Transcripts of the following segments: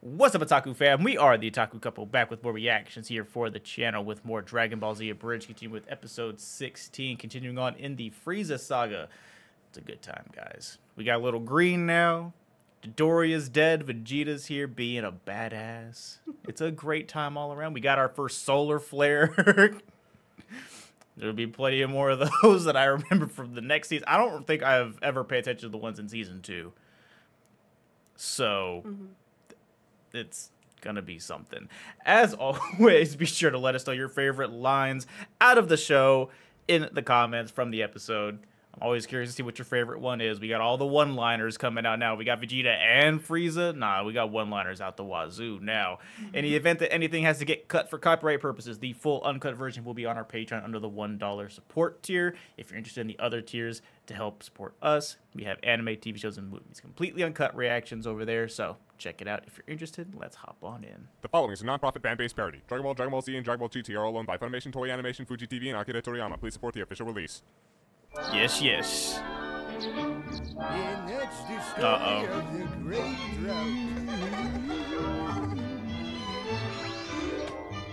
What's up, Otaku fam? We are the Otaku Couple, back with more reactions here for the channel with more Dragon Ball Z Abridged, continuing with episode 16, continuing on in the Frieza saga. It's a good time, guys. We got a little green now. Dodoria's dead. Vegeta's here being a badass. It's a great time all around. We got our first solar flare. There'll be plenty of more of those that I remember from the next season. I don't think I've ever paid attention to the ones in season 2. So... Mm-hmm. It's gonna be something. As always, be sure to let us know your favorite lines out of the show in the comments from the episode. I'm always curious to see what your favorite one is. We got all the one-liners coming out now. We got Vegeta and Frieza. Nah, we got one-liners out the wazoo now. In the event that anything has to get cut for copyright purposes, the full uncut version will be on our Patreon under the $1 support tier. If you're interested in the other tiers to help support us, we have anime, TV shows, and movies. Completely uncut reactions over there, so check it out if you're interested. Let's hop on in. The following is a non-profit fan-based parody. Dragon Ball, Dragon Ball Z, and Dragon Ball GT are all owned by Funimation, Toei Animation, Fuji TV, and Akira Toriyama. Please support the official release. Yes, yes. Uh-oh.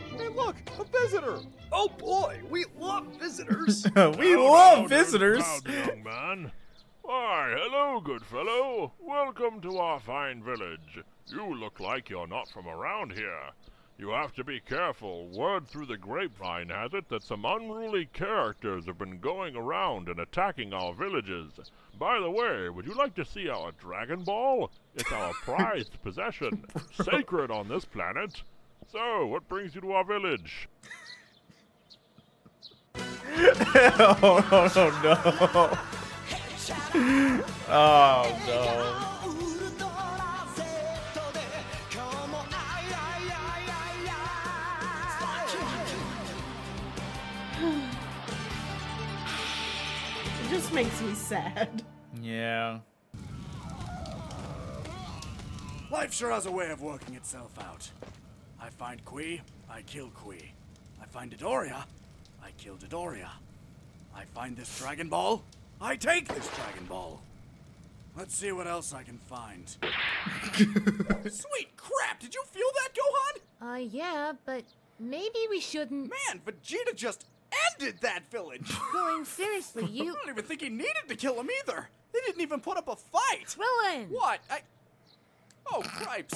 Hey, look! A visitor! Oh, boy! We love visitors! we love visitors! Young man. Why, hello, good fellow. Welcome to our fine village. You look like you're not from around here. You have to be careful. Word through the grapevine has it that some unruly characters have been going around and attacking our villages. By the way, would you like to see our Dragon Ball? It's our prized possession, sacred on this planet. So, what brings you to our village? Oh, no. Oh, no. It just makes me sad. Yeah. Life sure has a way of working itself out. I find Qui, I kill Qui. I find Dodoria, I kill Dodoria. I find this Dragon Ball, I take this Dragon Ball. Let's see what else I can find. Sweet crap, did you feel that, Gohan? Yeah, but maybe we shouldn't... Man, Vegeta just... ended that village! Krillin, seriously, you... I don't even think he needed to kill him either! They didn't even put up a fight! Krillin! What? Oh, cripes!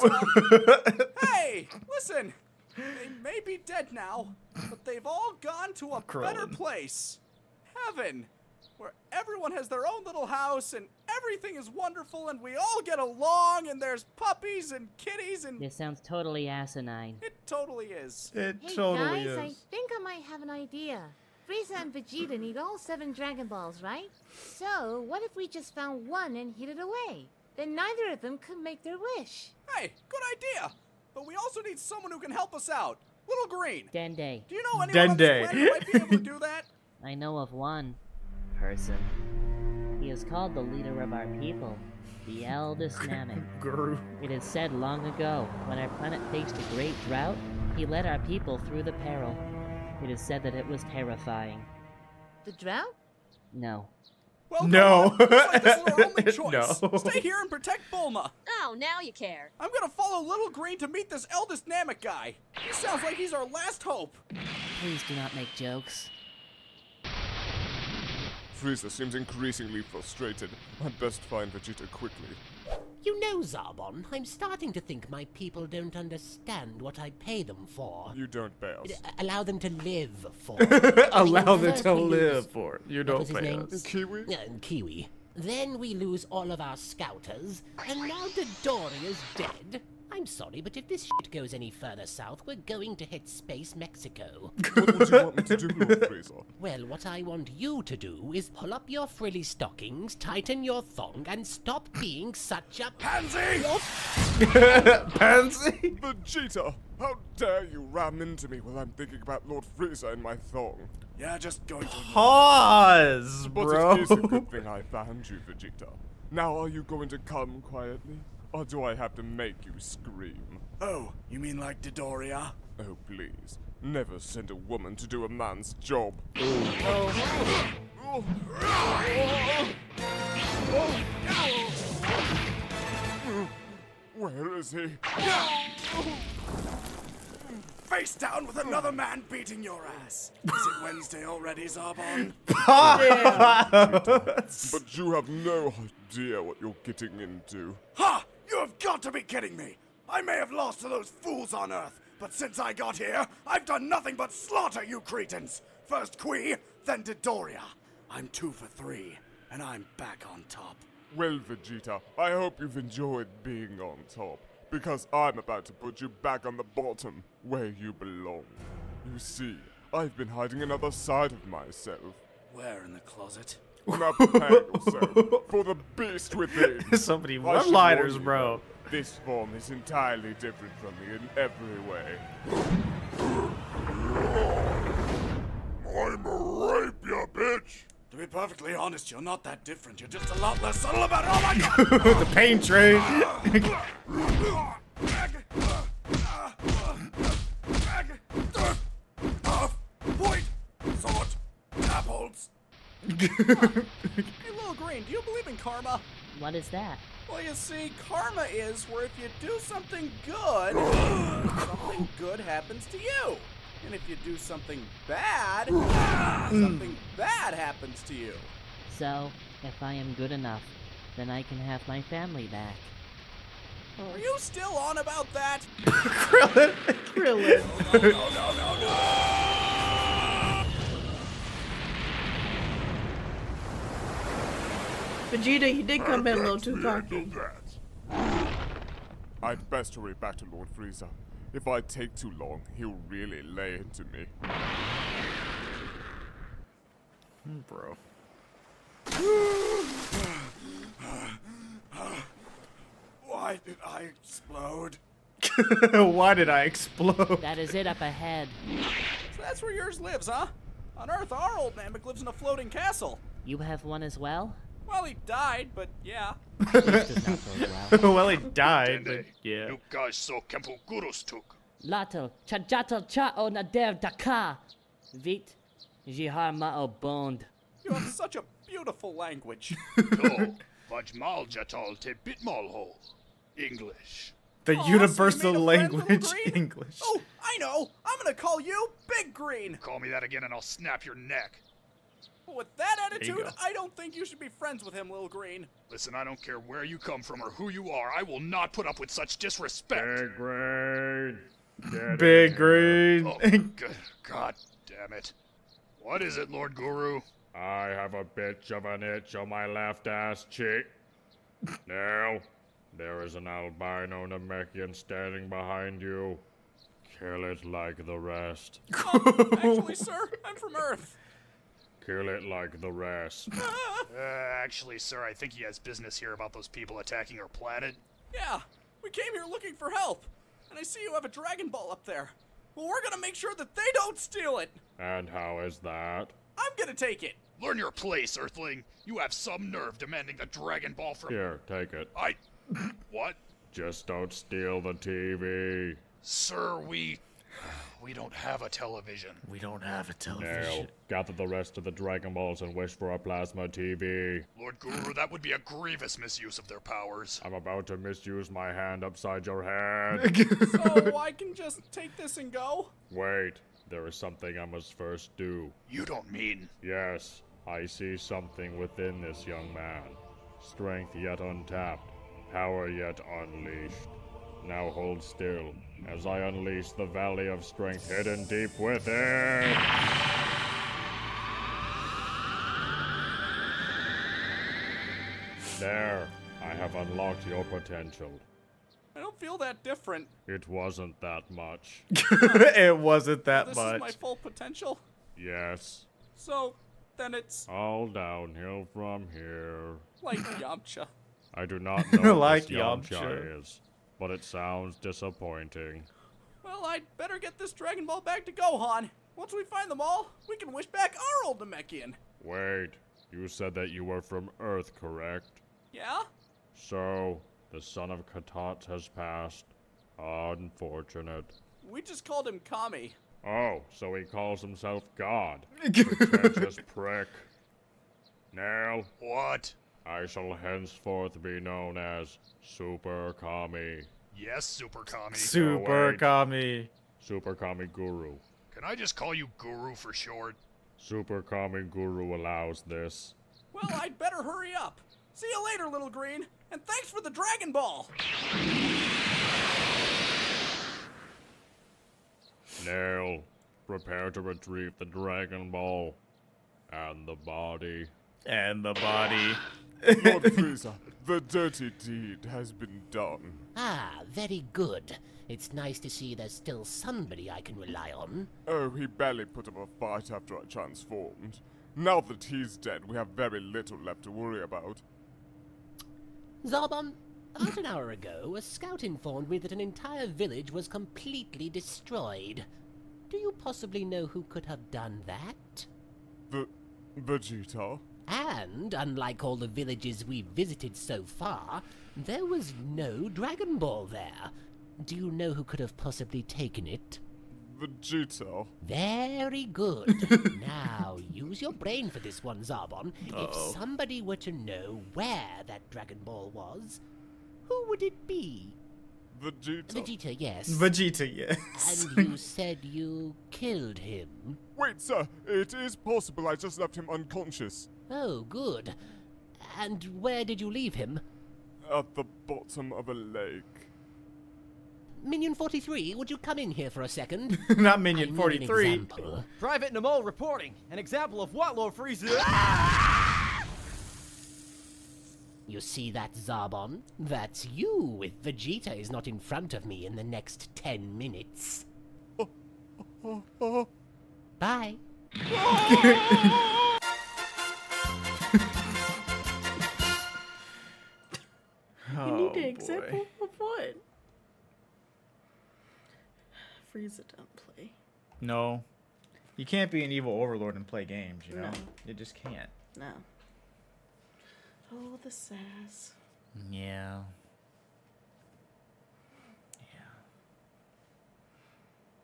Hey! Listen! They may be dead now, but they've all gone to a better place. Heaven! Where everyone has their own little house, and everything is wonderful, and we all get along, and there's puppies and kitties and... This sounds totally asinine. It totally is. Hey, totally is. Guys, I think I might have an idea. Frieza and Vegeta need all 7 Dragon Balls, right? So, what if we just found one and hid it away? Then neither of them could make their wish. Hey, good idea! But we also need someone who can help us out. Little Green. Dende. Do you know anyone on this planet who might be able to do that? I know of one. Person. He is called the leader of our people, the Eldest Namek. Guru. It is said long ago, when our planet faced a great drought, he led our people through the peril. It is said that it was terrifying. The drought? No. Well, no. Like this is our only choice. No. Stay here and protect Bulma. Oh, now you care. I'm gonna follow Little Green to meet this Eldest Namek guy. He sounds like he's our last hope. Please do not make jokes. Frieza seems increasingly frustrated. I'd best find Vegeta quickly. You know, Zarbon, I'm starting to think my people don't understand what I pay them for. You don't pay us. Allow them to live for. Allow them to live for. You don't pay us. Kiwi? Kiwi. Then we lose all of our scouters, and now Dodoria's dead. I'm sorry, but if this shit goes any further south, we're going to hit space Mexico. What would you want me to do, Lord Frieza? Well, what I want you to do is pull up your frilly stockings, tighten your thong, and stop being such a... Pansy! Pansy? Vegeta, how dare you ram into me while I'm thinking about Lord Frieza in my thong? Yeah, just going to... Pause, bro. But it is a good thing I found you, Vegeta. Now are you going to come quietly? Or do I have to make you scream? Oh, you mean like Dodoria? Oh, please. Never send a woman to do a man's job. Oh. Oh. Oh. Where is he? Face down with another man beating your ass. Is it Wednesday already, Zarbon? But you have no idea what you're getting into. Ha! You have got to be kidding me! I may have lost to those fools on Earth, but since I got here, I've done nothing but slaughter you Cretans! First Qui, then Dodoria. I'm 2 for 3, and I'm back on top. Well, Vegeta, I hope you've enjoyed being on top, because I'm about to put you back on the bottom, where you belong. You see, I've been hiding another side of myself. Where in the closet? Now prepare yourself for the beast within. Somebody want lighters, bro. This form is entirely different from me in every way. I'm a rape, you bitch! To be perfectly honest, you're not that different. You're just a lot less subtle about it. Oh my god! The pain train. Point, sword, tap holds. Hey, Little Green, do you believe in karma? What is that? Well, you see, karma is where if you do something good, something good happens to you. And if you do something bad, something bad happens to you. So, if I am good enough, then I can have my family back. Are you still on about that? Krillin! Krillin! No! Vegeta, you did come in a little too cocky. I'd best hurry back to Lord Frieza. If I take too long, he'll really lay into me. Bro. Why did I explode? Why did I explode? That is it up ahead. So that's where yours lives, huh? On Earth, our old Namek lives in a floating castle. You have one as well? Well, he died, but yeah. Well, he died, but yeah. You guys saw Kempo Guru's took. Latel, Chajatel Chao Nadev Daka. Vit, Jihar Mao Bond. You have such a beautiful language. No, Vajmal Jatal Te Bitmalho. English. The universal language, English. Oh, I know. I'm gonna call you Big Green. Call me that again and I'll snap your neck. With that attitude, I don't think you should be friends with him, Lil Green. Listen, I don't care where you come from or who you are. I will not put up with such disrespect. Big Green. Big Green. Oh, God damn it. What is it, Lord Guru? I have a bitch of an itch on my left ass cheek. Now, there is an albino Namekian standing behind you. Kill it like the rest. Actually, sir, I'm from Earth. Kill it like the rest. Actually, sir, I think he has business here about those people attacking our planet. Yeah, we came here looking for help, and I see you have a Dragon Ball up there. Well, we're gonna make sure that they don't steal it. And how is that? I'm gonna take it. Learn your place, Earthling. You have some nerve demanding the Dragon Ball from— Here, take it. I— What? Just don't steal the TV. Sir, we don't have a television. We don't have a television. Now, gather the rest of the Dragon Balls and wish for a plasma TV. Lord Guru, that would be a grievous misuse of their powers. I'm about to misuse my hand upside your head. So I can just take this and go? Wait, there is something I must first do. You don't mean? Yes, I see something within this young man. Strength yet untapped, power yet unleashed. Now hold still, as I unleash the Valley of Strength hidden deep within! There, I have unlocked your potential. I don't feel that different. It wasn't that much. It wasn't that much. This is my full potential? Yes. So, then it's... all downhill from here. Like Yamcha. I do not know like what Yamcha is. But it sounds disappointing. Well, I'd better get this Dragon Ball back to Gohan. Once we find them all, we can wish back our old Namekian. Wait, you said that you were from Earth, correct? Yeah. So, the son of Katats has passed. Unfortunate. We just called him Kami. Oh, so he calls himself God. Pretentious prick. Nail. What? I shall henceforth be known as Super Kami. Yes, Super Kami. Super Kami. Super Kami Guru. Can I just call you Guru for short? Super Kami Guru allows this. Well, I'd better hurry up. See you later, Little Green, and thanks for the Dragon Ball. Nail, prepare to retrieve the Dragon Ball and the body. Lord Frieza, the dirty deed has been done. Ah, very good. It's nice to see there's still somebody I can rely on. Oh, he barely put up a fight after I transformed. Now that he's dead, we have very little left to worry about. Zarbon, about an hour ago, a scout informed me that an entire village was completely destroyed. Do you possibly know who could have done that? Vegeta? And, unlike all the villages we've visited so far, there was no Dragon Ball there. Do you know who could have possibly taken it? Vegeta. Very good. Now, use your brain for this one, Zarbon. If somebody were to know where that Dragon Ball was, who would it be? Vegeta. Vegeta, yes. Vegeta, yes. And you said you killed him. Wait, sir. It is possible I just left him unconscious. Oh, good. And where did you leave him? At the bottom of a lake. Minion 43, would you come in here for a second? Not Minion 43. Private Namol reporting. An example of what, Lord Frieza? You see that, Zarbon? That's you if Vegeta is not in front of me in the next 10 minutes. Bye. You need an example of what? Frieza, don't play. No. You can't be an evil overlord and play games, you know? No. You just can't. No. Oh, the sass. Yeah.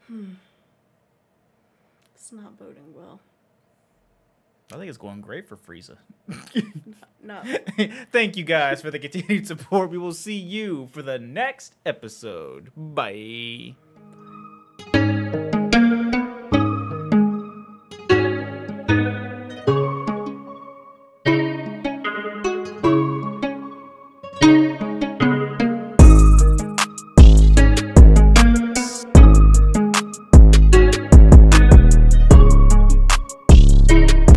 Yeah. It's not boding well. I think it's going great for Frieza. No. Thank you guys for the continued support. We will see you for the next episode. Bye.